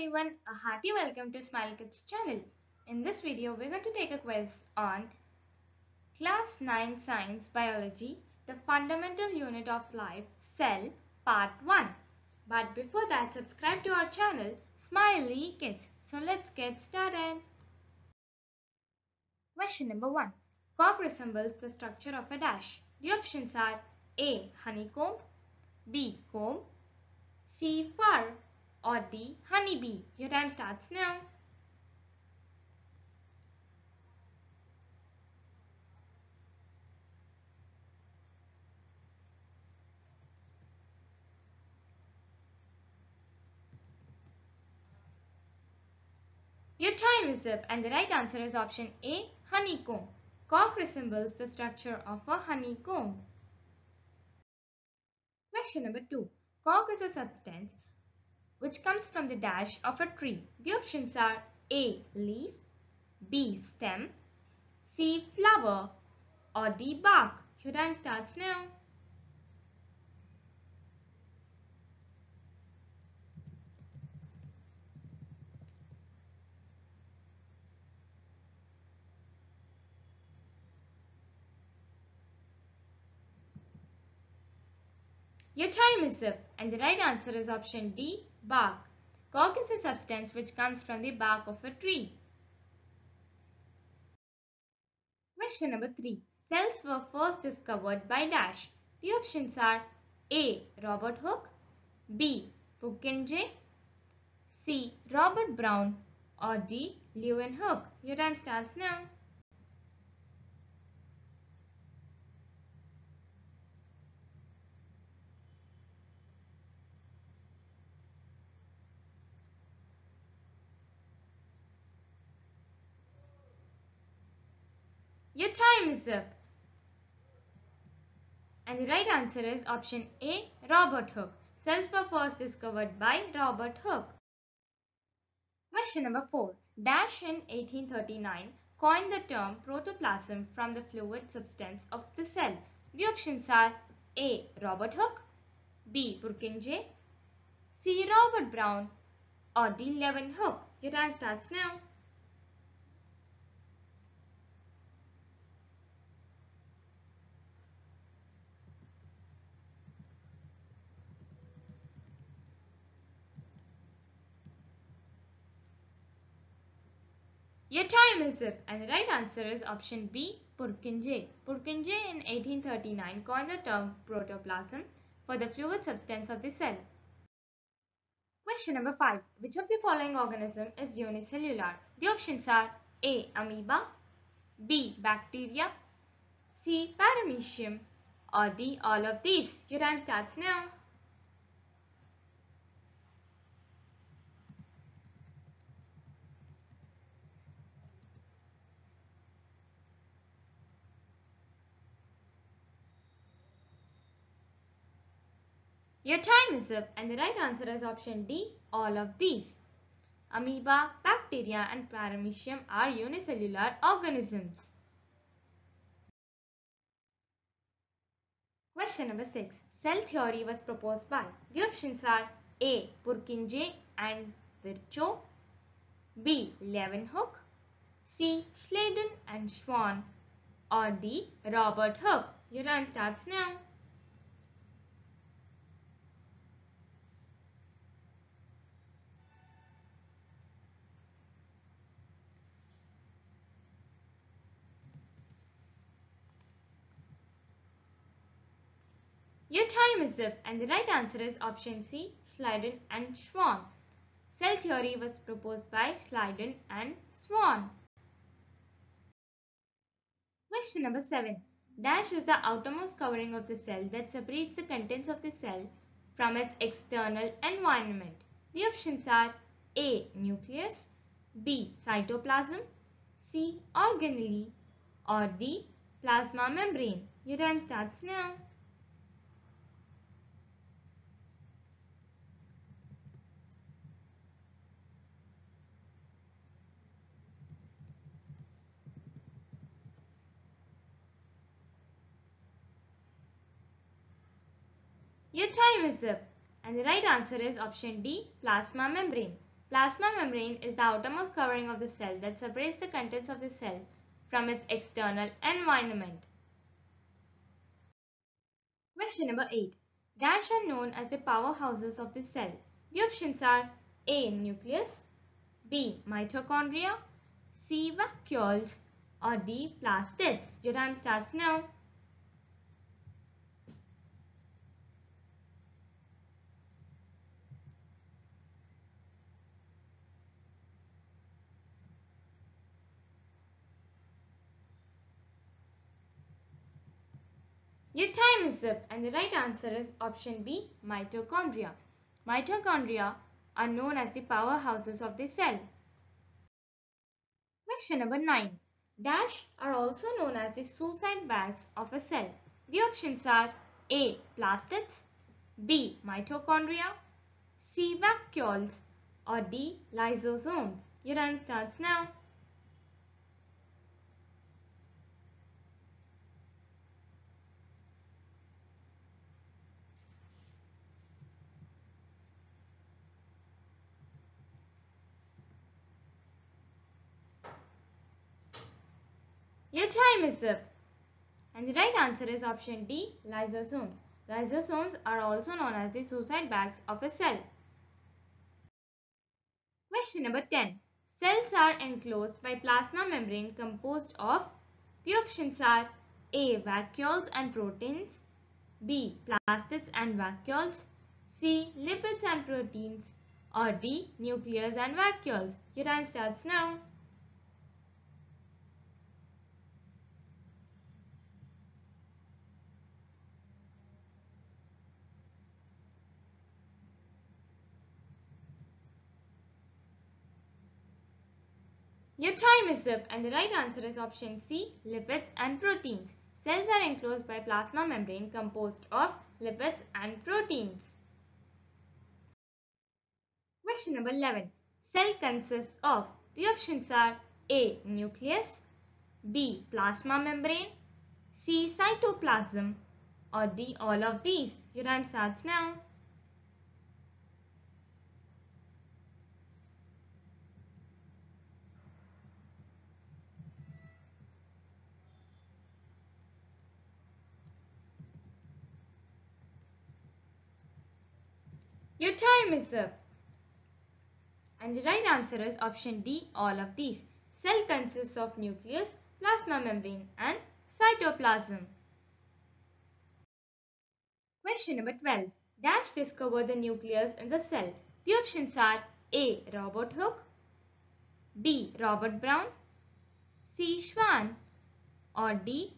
everyone, a hearty welcome to Smile Kids channel. In this video, we're going to take a quiz on Class 9 Science Biology, the Fundamental Unit of Life, Cell, Part 1. But before that, subscribe to our channel, Smiley Kids. So let's get started. Question number 1. Cork resembles the structure of a dash. The options are A. Honeycomb, B. Comb, C. Fur, or D. Honeybee. Your time starts now. Your time is up and the right answer is option A. Honeycomb. Cork resembles the structure of a honeycomb. Question number 2. Cork is a substance which comes from the dash of a tree. The options are A. Leaf, B. Stem, C. Flower, or D. Bark. Your time starts now. Your time is up and the right answer is option D. Bark. Cork is a substance which comes from the bark of a tree. Question number 3. Cells were first discovered by dash. The options are A. Robert Hooke, B. Purkinje, C. Robert Brown, or D. Leeuwenhoek. Your time starts now. Your time is up and the right answer is option A. Robert Hooke. Cells were first discovered by Robert Hooke. Question number 4. Dash in 1839 coined the term protoplasm from the fluid substance of the cell. The options are A. Robert Hooke, B. Purkinje, C. Robert Brown, or D. Leeuwenhoek. Your time starts now. Your time is up and the right answer is option B. Purkinje. Purkinje in 1839 coined the term protoplasm for the fluid substance of the cell. Question number 5. Which of the following organism is unicellular? The options are A. Amoeba, B. Bacteria, C. Paramecium, or D. All of these. Your time starts now. Your time is up and the right answer is option D. All of these. Amoeba, bacteria and paramecium are unicellular organisms. Question number 6. Cell theory was proposed by. The options are A. Purkinje and Virchow, B. Leeuwenhoek, C. Schleiden and Schwann, or D. Robert Hooke. Your time starts now. Your time is up and the right answer is option C. Schleiden and Schwann. Cell theory was proposed by Schleiden and Schwann. Question number 7. Dash is the outermost covering of the cell that separates the contents of the cell from its external environment. The options are A. Nucleus, B. Cytoplasm, C. Organelle, or D. Plasma membrane. Your time starts now. Your time is up and the right answer is option D. Plasma membrane. Plasma membrane is the outermost covering of the cell that separates the contents of the cell from its external environment. Question number 8. Dash are known as the powerhouses of the cell. The options are A. Nucleus, B. Mitochondria, C. Vacuoles, or D. Plastids. Your time starts now. Your time is up and the right answer is option B, mitochondria. Mitochondria are known as the powerhouses of the cell. Question number 9. Dash are also known as the suicide bags of a cell. The options are A. Plastids, B. Mitochondria, C. Vacuoles, or D. Lysosomes. Your time starts now. Your time is up and the right answer is option D, lysosomes. Lysosomes are also known as the suicide bags of a cell. Question number 10. Cells are enclosed by plasma membrane composed of, the options are A. Vacuoles and proteins, B. Plastids and vacuoles, C. Lipids and proteins, or D. Nucleus and vacuoles. Your time starts now. Your time is up and the right answer is option C, lipids and proteins. Cells are enclosed by plasma membrane composed of lipids and proteins. Question number 11. Cell consists of, the options are A. Nucleus, B. Plasma membrane, C. Cytoplasm, or D. All of these. Your time starts now. Your time is up and the right answer is option D, all of these. Cell consists of nucleus, plasma membrane and cytoplasm. Question number 12. Dash discovered the nucleus in the cell. The options are A. Robert Hooke, B. Robert Brown, C. Schwann, or D.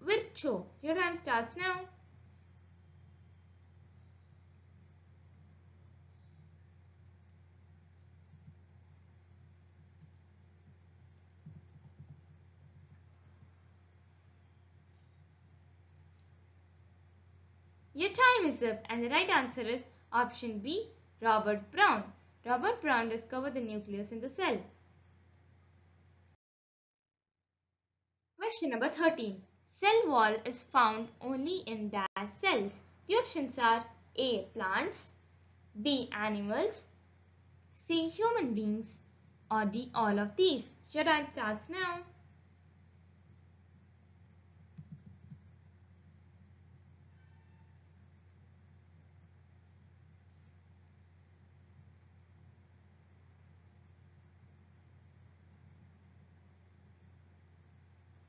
Virchow. Your time starts now. Your time is up and the right answer is option B, Robert Brown. Robert Brown discovered the nucleus in the cell. Question number 13. Cell wall is found only in dash cells. The options are A. Plants, B. Animals, C. Human beings, or D. All of these. Your time starts now.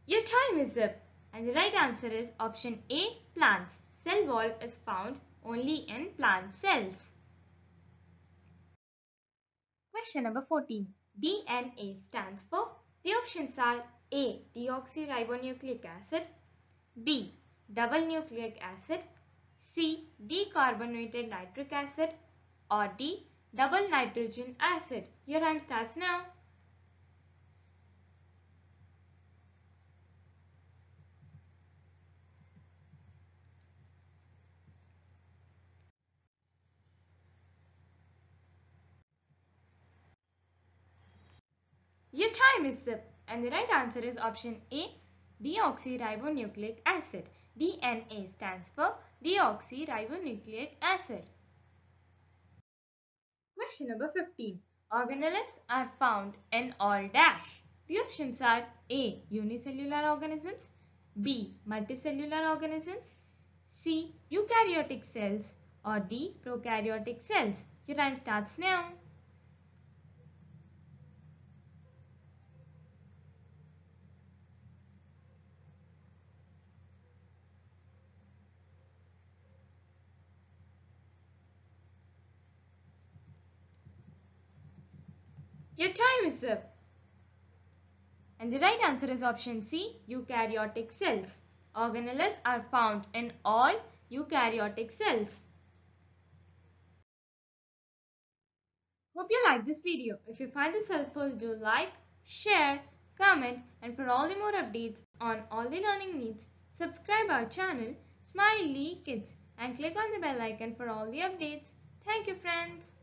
Your time is up and the right answer is option A, plants. Cell wall is found only in plant cells. Question number 14. DNA stands for, the options are A. Deoxyribonucleic acid, B. Double nucleic acid, C. Decarbonated nitric acid, or D. Double nitrogen acid. Your time starts now. Your time is up and the right answer is option A, deoxyribonucleic acid. DNA stands for deoxyribonucleic acid. Question number 15. Organelles are found in all dash. The options are A. Unicellular organisms, B. Multicellular organisms, C. Eukaryotic cells, or D. Prokaryotic cells. Your time starts now. Your time is up. And the right answer is option C, eukaryotic cells. Organelles are found in all eukaryotic cells. Hope you like this video. If you find this helpful, do like, share, comment, and for all the more updates on all the learning needs, subscribe our channel Smiley Kids and click on the bell icon for all the updates. Thank you, friends.